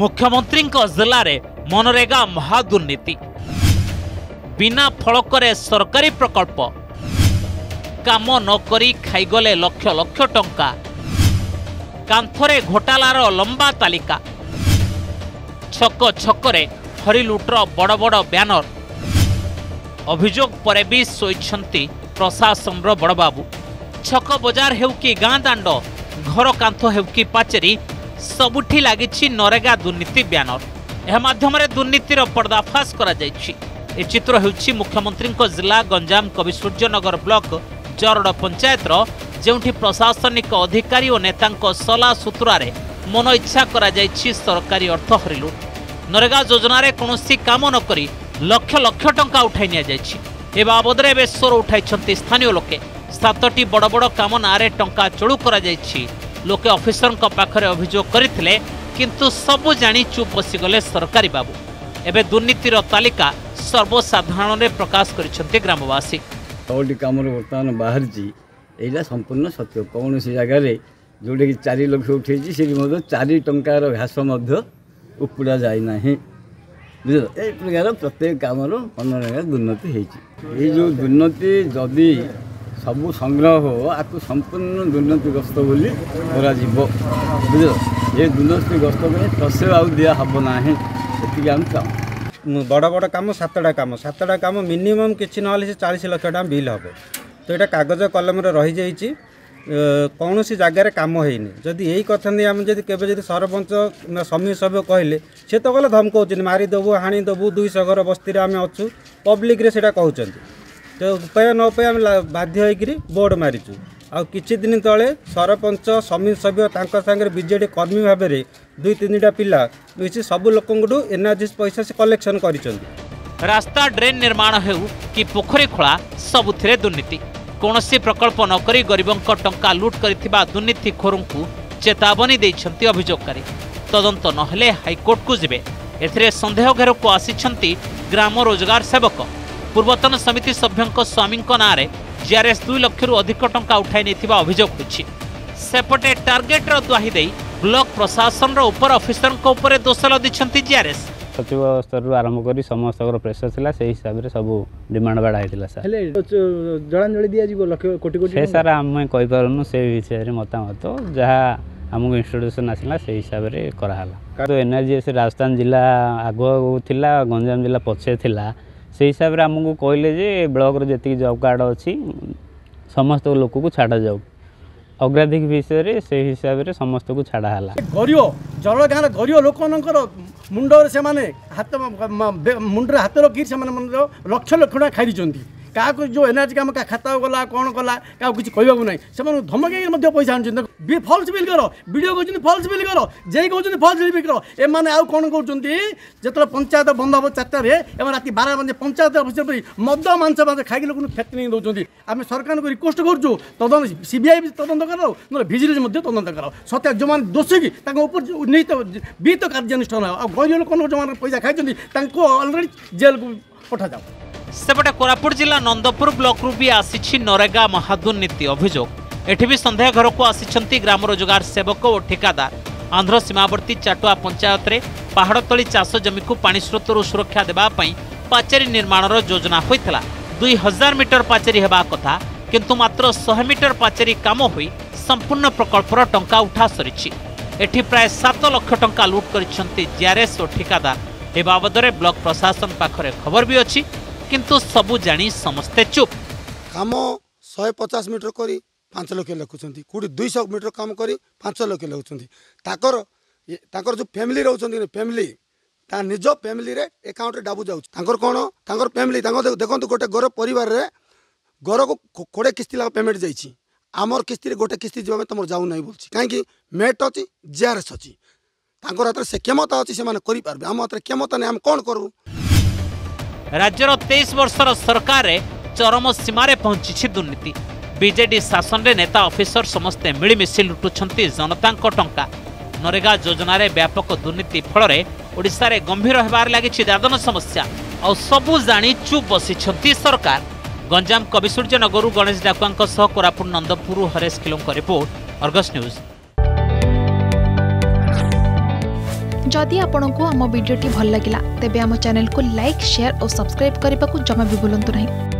मुख्यमंत्री जिले में मनरेगा महादुर्नीति बिना फलकरे सरकारी प्रकल्प काम नकरी खाईगले लक्ष लक्ष टंका कांथरे घोटालार लंबा तालिका छक छकरे हरिलुटर बड़ बड़ ब्यानर अभियोग पर भी सोई प्रशासन बड़ बाबू छक बजार हेउ कि गाँ दांड घर कांथ हेउ कि पाचेरी सबुठी लागिछि नरेगा दुर्नीति ब्यानर। यह माध्यम दुर्नीतिर पर्दाफाश करा जायछि। ए चित्र हेउछि मुख्यमंत्री जिला गंजाम कविसूर्यनगर ब्लॉक जरड़ पंचायतर जोठी प्रशासनिक अधिकारी और नेता सला सुतुरारे मन इच्छा करा जायछि सरकारी अर्थ हरिलुट। नरेगा योजन कौनसी काम नक लक्ष लक्ष टंका उठाई नि जायछि। ए बाबद में स्वर उठाई स्थानीय लोके। 7टी बड़ बड़ काम नारे टंका चोरू करा जायछि। लोके ऑफिसर पाखरे अभियोग करथिले किंतु सबु जानी चुप बसिगले सरकारी बाबू। एबे दुर्नीतिर तालिका सर्वसाधारण ने प्रकाश करिसंते ग्रामवासी। 6टी काम बर्तमान बाहर जी एला संपूर्ण सत्य। कौन से जगार जोटा कि 4 लक्ष उठे से 4 टंकार घास उपड़ा जाए ना बुझल। ए प्रकार प्रत्येक काम मनरेगा दुर्नीति होती। ये जो दुर्नीति जदि सब संग्रह आपको संपूर्ण दुर्नीतिग्रस्त बोली बुझल। ये दुर्नीतिग्रस्त प्रसेव दिया हम ना ये आम चाहूँ। बड़ बड़ काम 7टा काम मिनिमम किसी ना से 40 लक्ष टाइम बिल हम तो यहाँ कागज कलम रही जाइए। कौन सी जगार कम होनी जदि यही कथा नहीं आम के सरपंच समीर सभ्य कहले सी तो कल धमकाऊ मारिदेबू हाणीदेबू 200 घर बस्ती आम अच्छू पब्लिक से कहते तो उपाय न उपाय बाध्य बोर्ड मारिचु। आ किछि दिन तले सरपंच समीर सभ्य तांकर बीजेडी कर्मी भाव में 2-3टा पिला मिसी सबु लोकंगडु एनआरजी पैसा से कलेक्शन करिसंती। रास्ता ड्रेन निर्माण हेउ कि पोखरी खोला सबुथिरे दुर्नीति। कौनसी प्रकल्प नकरी गरीबंक टंका लूट करिथिबा दुर्नीतिखोरंकु चेतावनी दैछंती अभियोगकारी। तदंत नहले हाईकोर्ट को जिबे। एथिरे संदेह घेरकु आसिछंती ग्राम रोजगार सेवक। पूर्वतन समिति सभ्यों स्वामी नाँरे जीआरएस 2 लक्ष अधिक टंका उठाई नहीं अभियोग होछि। सेपटे टार्गेटर द्वाही दे ब्लॉक प्रशासन उपर अफिसर दोष लदिछंती जीआरएस। सचिव स्तर आरंभ कर समस्त प्रेसर था से हिसाब से सब डिमांड बाढ़ा जड़ाजड़ी दिया सार आम कहीपरूँ से विषय में मतामत जहाँ आमको इंस्टिट्यूशन आसला से हिसाब से कराला। तो एनआरजीएस राजस्थान जिला आगुआ था गंजाम जिला पछे था से हिसाब से आमको कहले जे ब्लॉक जी जॉब कार्ड अच्छी समस्त लोक को छाड़ा जाऊ अग्राधिक विषय रे से हिसाब से समस्त को छाड़ा है। गरीब जर गाँव गरीब लोक मुंड से हाथ मुंड हाथ रखी से लक्ष लक्ष टाइम खाई क्या जो एनआरजी काम का खाता गला कौन कला क्या किसी कहू ना से धमक पैसा आनुंट फल्स बिल कर वीडियो कहते फल्स बिल कर जे कहते फल्स बिल कर एम आउ कौन कर पंचायत बंद हम 4टारे रात 12 बजे पंचायत अफिस मद मांस मांस खाई लोक फेत नहीं दौरान। आम सरकार को रिक्वेस्ट करूँ तदंत सीबीआई तदंत कराओ ना भिजिलेज तदंत कराओ सत्य जो मैंने दोषी विहित कार्यानुष्ठान हो। गरीब लोक जो पैसा खाई अलरेडी जेल को पठा जाओ। सेपटे कोरापुट जिला नंदपुर ब्लॉक रु भी आसी नरेगा महादुर्नीति अभियोग। एठी भी संध्या घर को आसी ग्राम रोजगार सेवक और ठेकेदार। आंध्र सीमावर्ती चाटुआ पंचायत रे पहाड़ तली चाष जमी को पानी स्रोत सुरक्षा देवाई पाचेरी निर्माण योजना होता। 2000 मीटर पाचेरी होगा कथा किंतु मात्र 100 मीटर पाचेरी काम हो संपूर्ण प्रकल्पर टंका उठा सरी। एठी प्राय 7 लक्ष टंका लुट कर जीआरएस और ठेकेदार। ए बाबदे ब्लॉक प्रशासन पाखरे खबर भी अच्छी किंतु सबु जानी समस्ते चुप। काम 150 मीटर करी 5 लक्ष लगुंट कौटी 200 मीटर काम करी 5 लक्ष लगुंतर जो फैमिली रोचन फैमिली निज फैमिली एकाउंट डाबू जाऊर कौन फैमिली देखो गोटे घर परिवार रे घर को 20 किस्ती लाख पेमेंट जाइए आमर किस्ती गोटे किस्ती जीवाई तुम जाऊना बोलती कहीं मेट अच्छी जीआरएस अच्छी हाथ से क्षमता अच्छी से पार्बे आम हाथ में क्षमता नहीं आम कौन करूँ। राज्यर 23 वर्षर सरकार चरम सीमार पहुंची दुर्नीति। बीजेडी शासन में नेता अफिसर समस्ते मिलमिशि लुटुंट जनता टंका। नरेगा योजन व्यापक दुर्नीति फल ओडिशा गंभीर होबार लगी दादन समस्या और सबु जाणी चुप बसी सरकार। गंजाम कविसूर्यनगर गणेश डाकुआ कोरापुट नंदपुर हरेश किलों रिपोर्ट अर्गस न्यूज। जदि आपंक आम भिडी भल लगा तेब आम चैनल को लाइक, शेयर और सब्सक्राइब करने को जमा भी भूलु नहीं।